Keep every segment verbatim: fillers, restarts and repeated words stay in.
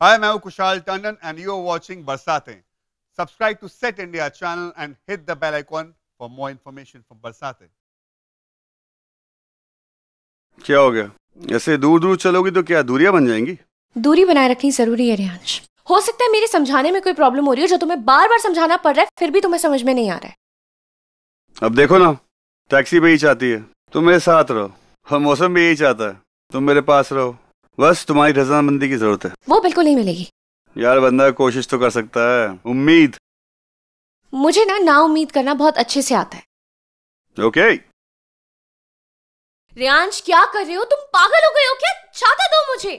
Hi, I am Kushal Tandon and you are watching Barsatein. Subscribe to Set India channel and hit the bell icon for more information from Barsatein. क्या हो गया? ऐसे दूर दूर चलोगी तो क्या दूरियां बन जाएंगी? दूरी बनाए रखनी जरूरी है रेयांश। हो सकता है मेरे समझाने में कोई प्रॉब्लम हो रही हो जो तुम्हें बार बार समझाना पड़ रहा है फिर भी तुम्हें समझ में नहीं आ रहा है। अब देखो ना, टैक्सी भी यही चाहती है तुम मेरे साथ रहो, हम मौसम भी यही चाहता है तुम मेरे पास रहो, बस तुम्हारी रजामंदी की जरूरत है। वो बिल्कुल नहीं मिलेगी यार, बंदा कोशिश तो कर सकता है। उम्मीद मुझे ना ना उम्मीद करना बहुत अच्छे से आता है। ओके रेयांश, क्या कर रहे हो तुम? पागल हो गए हो क्या? छाता दो मुझे।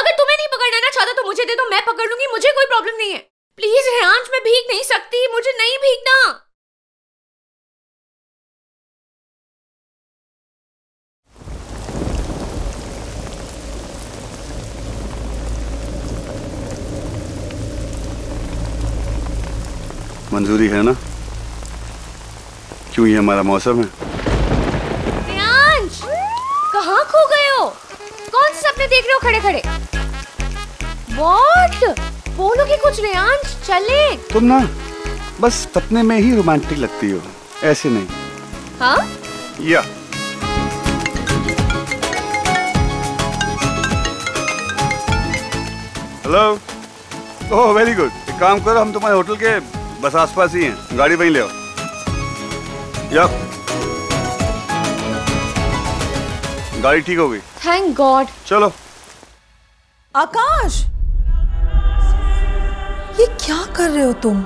अगर तुम्हें नहीं पकड़ना ना छाता तो मुझे दे दो, मैं पकड़ लूंगी, मुझे कोई प्रॉब्लम नहीं है। प्लीज रेयांश, मैं भीग नहीं सकती, मुझे नहीं भीगना। मंजूरी है ना? क्यों ये हमारा मौसम है। रेयांश, कहाँ खो गए हो? कौन से सपने देख रहे हो खड़े खड़े? What? बोलोगे कुछ रेयांश? चले तुम ना, बस सपने में ही रोमांटिक लगती हो, ऐसे नहीं। हाँ? या हेलो, ओह वेरी गुड। एक काम करो, हम तुम्हारे होटल के बस आसपास ही हैं, गाड़ी वहीं ले आओ। या गाड़ी ठीक हो गई। Thank God. चलो आकाश, ये क्या कर रहे हो तुम?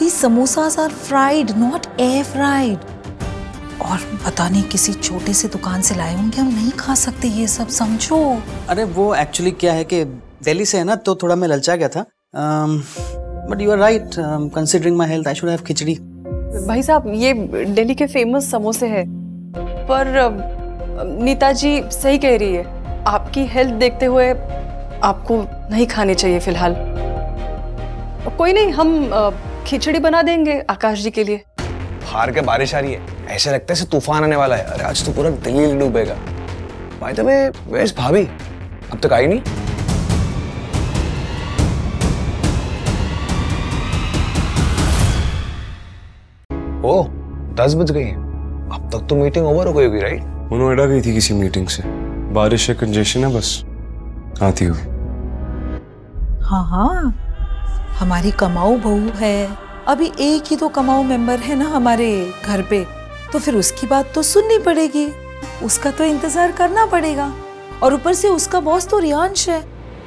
These samosas are fried, not air fried. और पता नहीं किसी छोटे से दुकान से लाए होंगे, हम नहीं खा सकते ये सब, समझो। अरे वो एक्चुअली क्या है कि दिल्ली से है ना, तो थोड़ा मैं ललचा गया था। um, But you are right. Um, considering my health, I should have khichdi. भाई साहब, ये दिल्ली के फेमस समोसे हैं। पर नीता जी सही कह रही है, आपकी हेल्थ देखते हुए आपको नहीं खाने चाहिए फिलहाल। कोई नहीं, हम खिचड़ी बना देंगे आकाश जी के लिए। बाहर के बारिश आ रही है, ऐसे लगता है तूफान आने वाला है। अरे आज तो पूरा दिल्ली डूबेगा। भाई तो मैं वेश भाभी अब तक आई नहीं। ओ, दस बज गई है। अब तक तो मीटिंग ओवर हो गई होगी, राइट? वो नोएडा गई थी किसी मीटिंग से। बारिश है, कंजेशन है, बस आती होगी। हाँ हाँ, हमारी कमाऊ बहू है, अभी एक ही तो कमाऊ मेंबर है ना हमारे घर पे, तो फिर उसकी बात तो सुननी पड़ेगी, उसका तो इंतजार करना पड़ेगा। और ऊपर से उसका बॉस तो रेयांश है,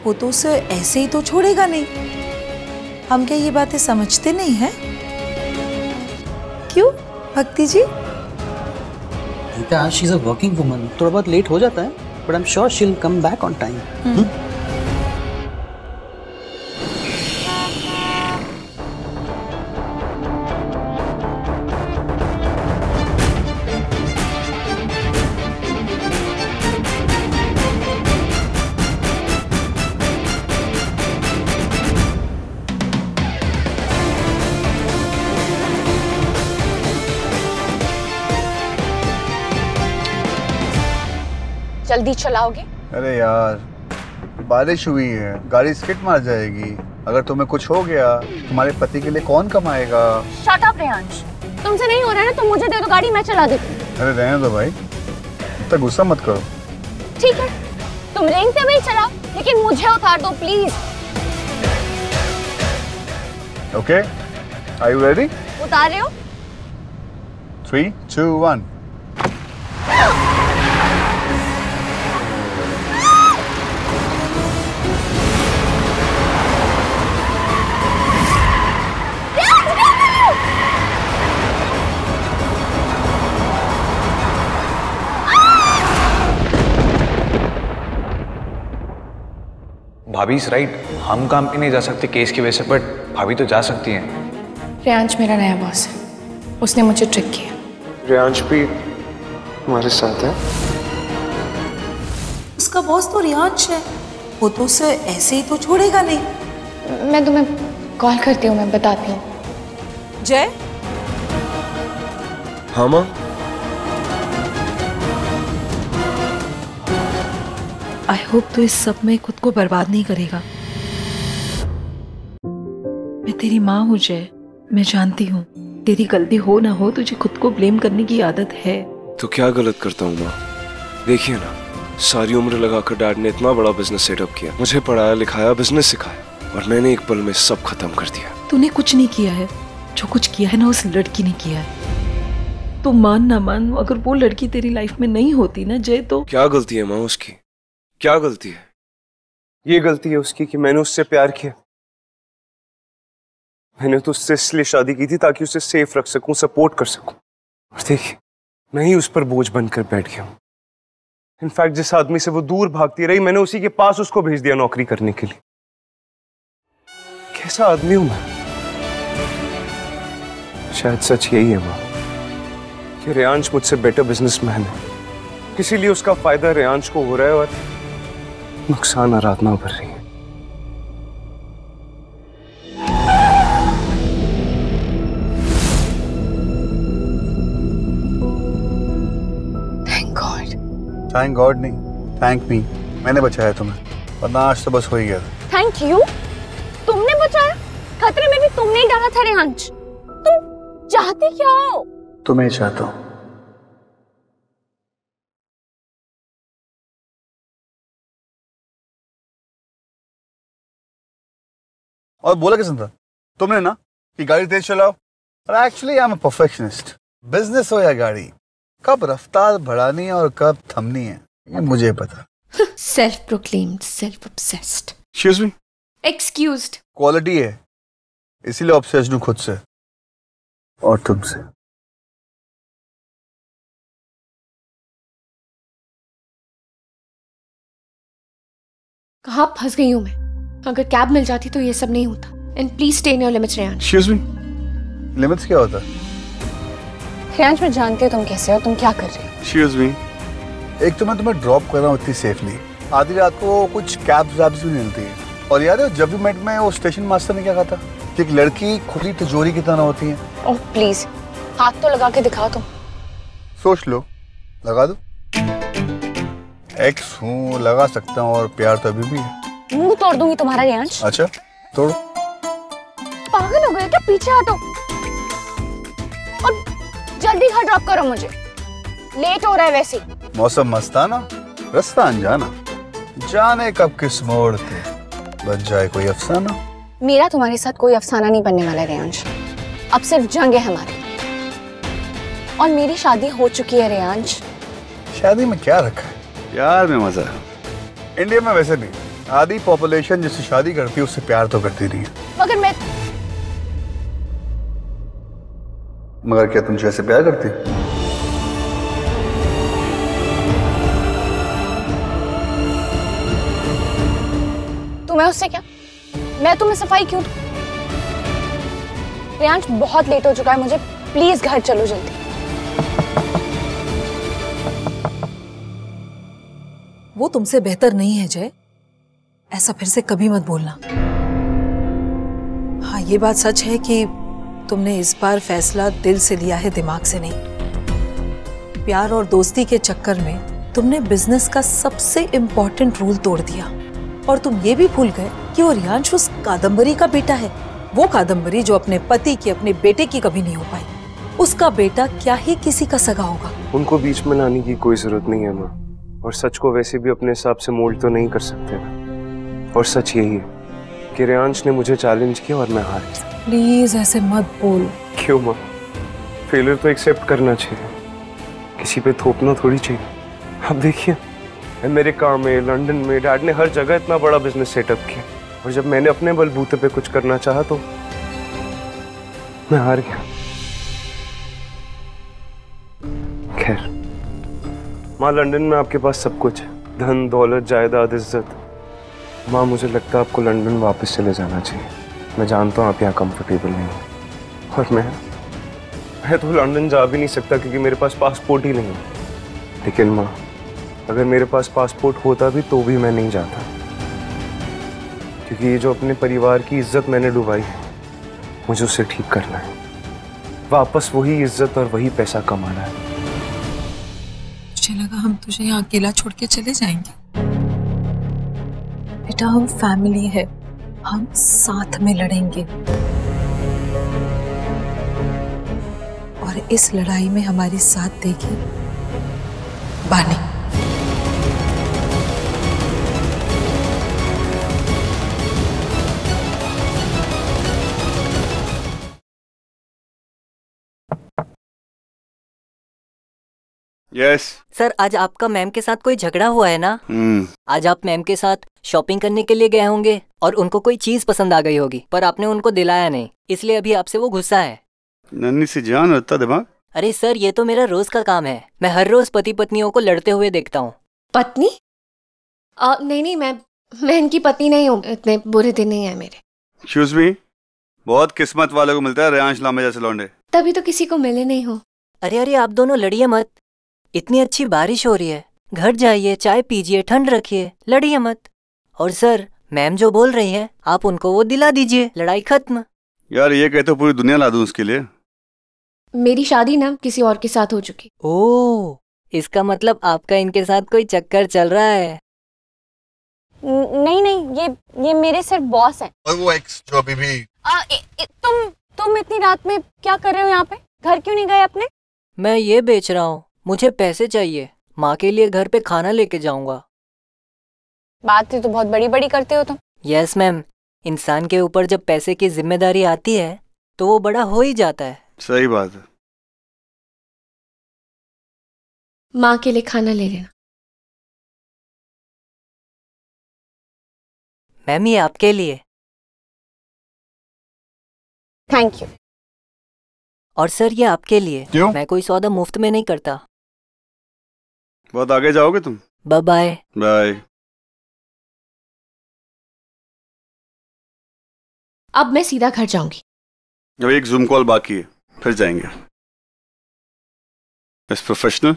वो तो उसे ऐसे ही तो छोड़ेगा नहीं। हम क्या ये बातें समझते नहीं है? क्यों Bhakti ji? She is a working woman, थोड़ा बहुत लेट हो जाता है, but I am sure she will come back on time. जल्दी चलाओगे? अरे यार, बारिश हुई है, गाड़ी स्किड मार जाएगी। अगर तुम्हें कुछ हो गया, तुम्हारे पति के लिए कौन कमाएगा? शट अप रेयांश, तुमसे नहीं हो रहा ना, तुम मुझे दे दो गाड़ी, मैं चला देती हूँ। अरे रहने दो भाई, इतना गुस्सा मत करो। ठीक है, तुम रेंगते हुए चलाओ, लेकिन मुझे उतार दो please. Okay, are you ready? उतार रहे हो? Three two one. भाभी इज राइट, हम काम पे नहीं जा सकते केस की वजह से, बट भाभी तो जा सकती हैं। रेयांश मेरा नया बॉस है, उसने मुझे ट्रिक किया। रेयांश भी हमारे साथ है। उसका बॉस तो रेयांश है, वो तो उसे ऐसे ही तो छोड़ेगा नहीं। मैं तुम्हें कॉल करती हूँ, मैं बताती हूँ। जय। हाँ माँ। आई होप तो इस सब में खुद को बर्बाद नहीं करेगा। मैं तेरी माँ हूँ जय, मैं जानती हूँ तेरी गलती हो ना हो तुझे खुद को ब्लेम करने की आदत है। तो क्या गलत करता हूँ माँ? देखिए ना, सारी उम्र लगाकर डैड ने इतना बड़ा बिजनेस सेटअप किया, मुझे पढ़ाया लिखाया, बिजनेस सिखाया, और मैंने एक पल में सब खत्म कर दिया। तूने कुछ नहीं किया है, जो कुछ किया है ना उस लड़की ने किया है। तो मान ना मान, अगर वो लड़की तेरी लाइफ में नहीं होती ना जय, तो क्या गलती है माँ उसकी? क्या गलती है? ये गलती है उसकी कि मैंने उससे प्यार किया। मैंने तो उससे इसलिए शादी की थी ताकि उसे सेफ रख सकूं, सपोर्ट कर सकूं, और देखिए मैं ही उस पर बोझ बनकर बैठ गया हूँ। इनफैक्ट जिस आदमी से वो दूर भागती रही, मैंने उसी के पास उसको भेज दिया नौकरी करने के लिए। कैसा आदमी हूं मैं? शायद सच यही है माँ कि रेयांश मुझसे बेटर बिजनेसमैन है, इसीलिए उसका फायदा रेयांश को हो रहा है और नुकसान आराधना भर रही है। थैंक गॉड नहीं, थैंक मी, मैंने बचाया तुम्हें, वरना आज तो बस हो ही गया था। थैंक यू, तुमने बचाया? खतरे में भी तुमने ही डाला था रेयांश। तुम चाहती क्या हो? तुम्हें चाहता हूँ। और बोला किसने था? तुमने ना कि गाड़ी तेज चलाओ। Actually I am a perfectionist. Business हो या गाड़ी, कब रफ्तार बढ़ानी है और कब थमनी है ये मुझे पता। Self proclaimed, self obsessed. Excuse me. Excused. Quality है, इसीलिए ऑब्सेस्ड हूँ खुद से और तुमसे। कहाँ फंस गई हूँ मैं? अगर कैब मिल जाती तो ये सब नहीं होता। And please stay in your limits Reyansh. Excuse me. Limits क्या होता है? रेयांश मैं जानती हूँ तुम कैसे हो, तुम क्या कर रहे हो। Excuse me. एक तो मैं तुम्हें ड्रॉप कर रहा हूँ इतनी सेफली, आधी रात को कुछ कैब्स वैब्स भी मिलती है। और यार जब भी मेट में वो स्टेशन मास्टर ने क्या कहा था कि एक लड़की खुली तिजोरी की तरह होती है। ओह प्लीज, हाथ तो लगा के दिखाओ तुम। सोच लो, लगा दो। एक्स हूँ, लगा सकता हूँ, और प्यार तो अभी भी है। मुँह तोड़ दूंगी तुम्हारा रेयांश। अच्छा तोड़ो। पागल हो गए क्या? पीछे हटो और जल्दी घर ड्रॉप करो मुझे, लेट हो रहा है। वैसे मौसम मस्ताना, रास्ता अनजाना, जाने कब किस मोड़ पे बन जाए कोई अफसाना। मेरा तुम्हारे साथ कोई अफसाना नहीं बनने वाला रेयांश, अब सिर्फ जंग है हमारी। और मेरी शादी हो चुकी है रेयांश। शादी में क्या रखा है यार, में मजा है। इंडिया में वैसे भी आधी पॉपुलेशन जिससे शादी करती है उससे प्यार तो करती नहीं है। मगर मैं मगर क्या तुम जैसे प्यार करती हो? तुम्हें उससे क्या? मैं तुम्हें सफाई क्यों? रेयांश बहुत लेट हो चुका है, मुझे प्लीज घर चलो जल्दी। वो तुमसे बेहतर नहीं है जय, ऐसा फिर से कभी मत बोलना। हाँ ये बात सच है कि तुमने इस बार फैसला दिल से लिया है, दिमाग से नहीं। प्यार और दोस्ती के चक्कर में तुमने बिजनेस का सबसे इम्पोर्टेंट रूल तोड़ दिया, और तुम ये भी भूल गए कि वो रेयांश उस कादंबरी का बेटा है। वो कादंबरी जो अपने पति की, अपने बेटे की कभी नहीं हो पाई, उसका बेटा क्या ही किसी का सगा होगा। उनको बीच में लाने की कोई जरूरत नहीं है माँ, और सच को वैसे भी अपने हिसाब से मोल्ड तो नहीं कर सकते ना। और सच यही है कि रेयांश ने मुझे चैलेंज किया और मैं हार गया। प्लीज ऐसे मत बोल। क्यों माँ? फेलियर तो एक्सेप्ट करना चाहिए, किसी पे थोपना थोड़ी चाहिए। अब देखिए अमेरिका में, लंदन में डैड ने हर जगह इतना बड़ा बिजनेस सेटअप किया, और जब मैंने अपने बलबूते पे कुछ करना चाहा तो मैं हार गया। खैर माँ, लंदन में आपके पास सब कुछ है, धन दौलत जायदाद इज्जत। माँ मुझे लगता है आपको लंदन वापस चले जाना चाहिए। मैं जानता हूँ आप यहाँ कंफर्टेबल नहीं हो, और मैं मैं तो लंदन जा भी नहीं सकता क्योंकि मेरे पास पासपोर्ट ही नहीं है। लेकिन माँ अगर मेरे पास पासपोर्ट होता भी तो भी मैं नहीं जाता, क्योंकि ये जो अपने परिवार की इज्जत मैंने डुबाई है मुझे उसे ठीक करना है। वापस वही इज्जत और वही पैसा कमाना है। मुझे लगा हम तुझे यहाँ अकेला छोड़ के चले जाएंगे। बेटा हम फैमिली है, हम साथ में लड़ेंगे। और इस लड़ाई में हमारी साथ देगी बानी। Yes yes. सर आज आपका मैम के साथ कोई झगड़ा हुआ है ना? hmm. आज आप मैम के साथ शॉपिंग करने के लिए गए होंगे और उनको कोई चीज पसंद आ गई होगी, पर आपने उनको दिलाया नहीं, इसलिए अभी आपसे वो गुस्सा है। नन्ही सी जान होता दिमाग। अरे सर ये तो मेरा रोज का काम है, मैं हर रोज पति पत्नियों को लड़ते हुए देखता हूँ। पत्नी? आ, नहीं नहीं मैम, मैं इनकी पत्नी नहीं हूँ, इतने बुरे दिन नहीं है मेरे। एक्सक्यूज मी, बहुत किस्मत वालों को मिलता है रेयांश लामा जैसे लौंडे। तभी तो किसी को मिले नहीं हो। अरे अरे आप दोनों लड़िए मत, इतनी अच्छी बारिश हो रही है, घर जाइए, चाय पीजिए, ठंड रखिए, लड़िए मत। और सर मैम जो बोल रही हैं आप उनको वो दिला दीजिए, लड़ाई खत्म। यार ये कहते हो पूरी दुनिया ला दूं उसके लिए। मेरी शादी ना किसी और के साथ हो चुकी। ओह, इसका मतलब आपका इनके साथ कोई चक्कर चल रहा है। नहीं नहीं ये ये मेरे सर बॉस है। और वो एक्स जो अभी भी। आ, ए, ए, तुम तुम इतनी रात में क्या कर रहे हो यहाँ पे? घर क्यों नहीं गए अपने? मैं ये बेच रहा हूँ, मुझे पैसे चाहिए, माँ के लिए घर पे खाना लेके जाऊंगा। बात तो बहुत बड़ी बड़ी करते हो तुम। यस मैम, इंसान के ऊपर जब पैसे की जिम्मेदारी आती है तो वो बड़ा हो ही जाता है। सही बात है। माँ के लिए खाना ले लेना। मैम ये आपके लिए। Thank you. और सर ये आपके लिए। क्यों? मैं कोई सौदा मुफ्त में नहीं करता। बहुत आगे जाओगे तुम। Bye bye bye. अब मैं सीधा घर जाऊंगी। अब एक ज़ूम कॉल बाकी है, फिर जाएंगे। एज प्रोफेशनल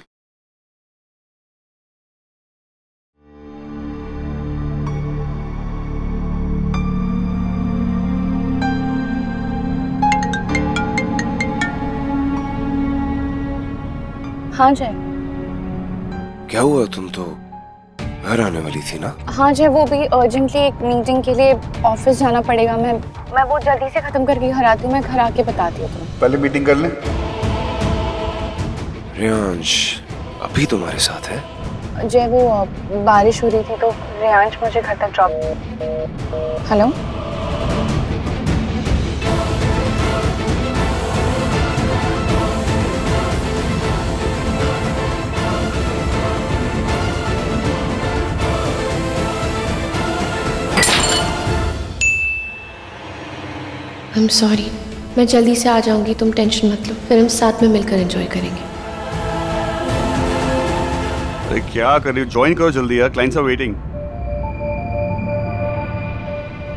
हाँ जय। क्या हुआ, तुम तो घर आने वाली थी ना? हाँ जय, वो भी अर्जेंटली एक मीटिंग के लिए ऑफिस जाना पड़ेगा। मैं मैं वो जल्दी से खत्म करके घर आती हूँ, मैं घर आके बताती हूँ तुम्हें। पहले मीटिंग कर ले। रेयांश अभी तुम्हारे साथ है? जय वो बारिश हो रही थी तो रेयांश मुझे घर तक drop. Hello I am sorry, मैं जल्दी से आ जाऊंगी, तुम टेंशन मत लो, फिर हम साथ में मिलकर एंजॉय करेंगे। अरे क्या कर रही हो, ज्वाइन करो जल्दी यार, क्लाइंट्स आर वेटिंग।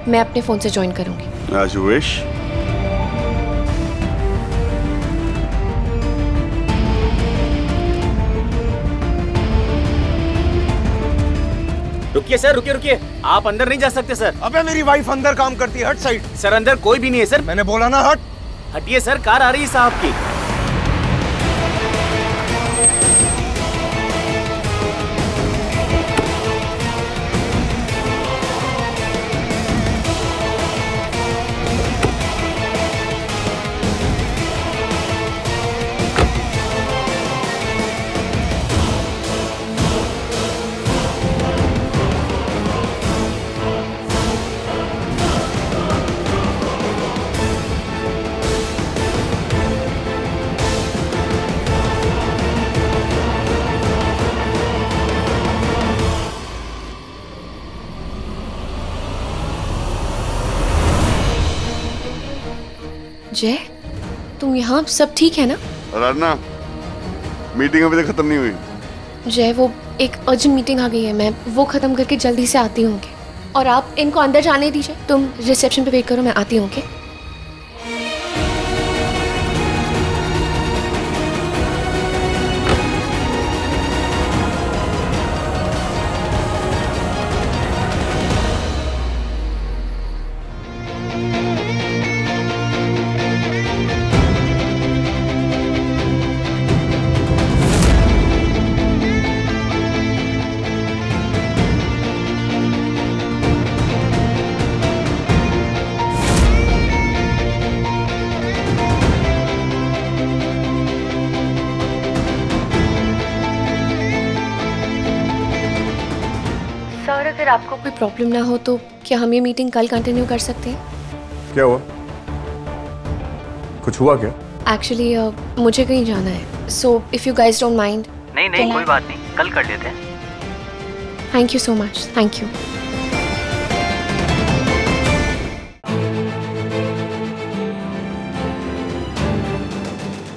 मैं अपने फोन से ज्वाइन करूंगी। As you wish. रुकिए सर, रुकिए रुकिए, आप अंदर नहीं जा सकते सर। अबे मेरी वाइफ अंदर काम करती है, हट साइड। सर अंदर कोई भी नहीं है सर। मैंने बोला ना हट। हटिए सर, कार आ रही है साहब की। जय, तुम यहाँ सब ठीक है ना? आराधना, मीटिंग अभी तक खत्म नहीं हुई। जय वो एक अर्जेंट मीटिंग आ गई है, मैं वो खत्म करके जल्दी से आती हूँ। और आप इनको अंदर जाने दीजिए, तुम रिसेप्शन पे वेट करो, मैं आती हूँ। आपको कोई प्रॉब्लम ना हो तो क्या हम ये मीटिंग कल कंटिन्यू कर सकते हैं? क्या हुआ? कुछ हुआ क्या? एक्चुअली uh, मुझे कहीं जाना है, so if you guys don't mind. नहीं नहीं कोई बात नहीं, कल कर लेते हैं। Thank you so much. Thank you.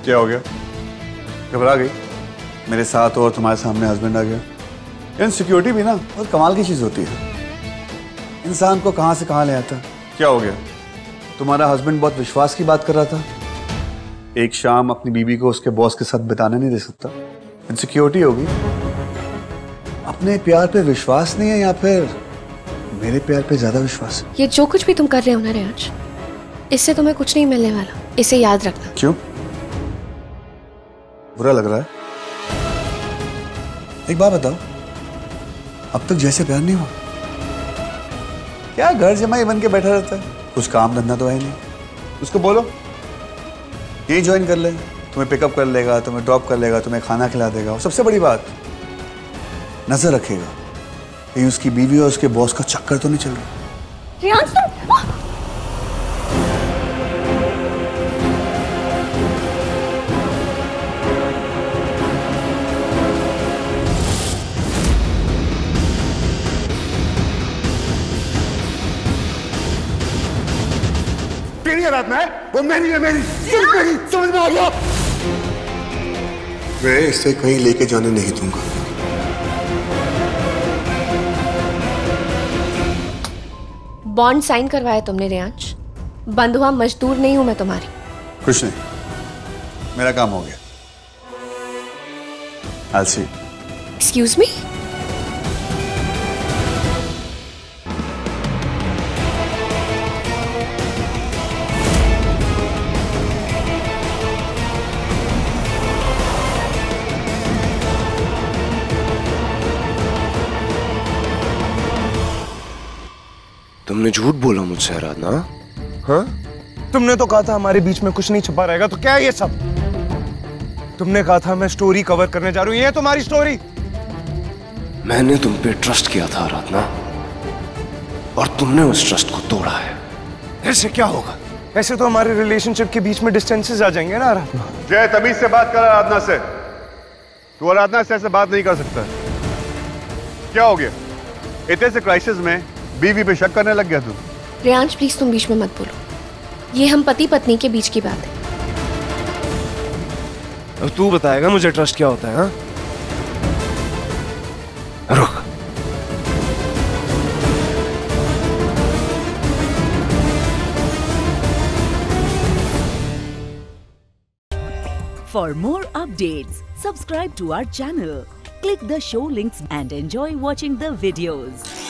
क्या हो गया? घबरा गई? मेरे साथ और तुम्हारे सामने हस्बैंड आ गया। इनसिक्योरिटी भी ना बहुत कमाल की चीज़ होती है, इंसान को कहाँ से कहाँ ले आता। क्या हो गया? तुम्हारा हस्बैंड बहुत विश्वास की बात कर रहा था, एक शाम अपनी बीवी को उसके बॉस के साथ बिताने नहीं दे सकता। इनसिक्योरिटी होगी। अपने प्यार पे विश्वास नहीं है या फिर मेरे प्यार पे ज़्यादा विश्वास है? ये जो कुछ भी तुम कर रहे हो ना रेयांश, इससे तुम्हें कुछ नहीं मिलने वाला, इसे याद रखना। क्यों? बुरा लग रहा है? एक बात बताओ, अब तक जैसे प्यार नहीं हुआ? क्या घर जमाई बन के बैठा रहता है? कुछ काम धंधा तो है नहीं। उसको बोलो यही ज्वाइन कर ले, तुम्हें पिकअप कर लेगा, तुम्हें ड्रॉप कर लेगा, तुम्हें खाना खिला देगा। सबसे बड़ी बात, नजर रखेगा कहीं उसकी बीवी और उसके बॉस का चक्कर तो नहीं चल रहा। आराधना है, वो मेरी है, मेरी सिर्फ मेरी। समझ में आ गया? मैं इसे कहीं लेके जाने नहीं दूंगा। बॉन्ड साइन करवाया तुमने रेयांश, बंधुआ मजदूर नहीं हूं मैं तुम्हारी। कुछ नहीं, मेरा काम हो गया। आलसी। Excuse me? तुमने झूठ बोला मुझसे आराधना। हाँ? तुमने तो कहा था हमारे बीच में कुछ नहीं छुपा रहेगा, तो क्या है ये सब? तुमने कहा था मैं स्टोरी कवर करने जा रही हूँ, ये तुम्हारी स्टोरी। मैंने तुम पे ट्रस्ट किया था आराधना, और तुमने उस ट्रस्ट को तोड़ा है। ऐसे क्या होगा? ऐसे तो हमारे रिलेशनशिप के बीच में डिस्टेंसेस आ जाएंगे ना आराधना। जय तमीज से बात कर आराधना से। तू आराधना से ऐसे बात नहीं कर सकता। क्या हो गया? इतने से क्राइसिस में बीवी पे शक करने लग गया तू? रेयांश प्लीज तुम बीच में मत बोलो, ये हम पति पत्नी के बीच की बात है। अब तू बताएगा मुझे ट्रस्ट क्या होता है? हाँ? रुक। For more updates subscribe to our channel, click the show links and enjoy watching the videos.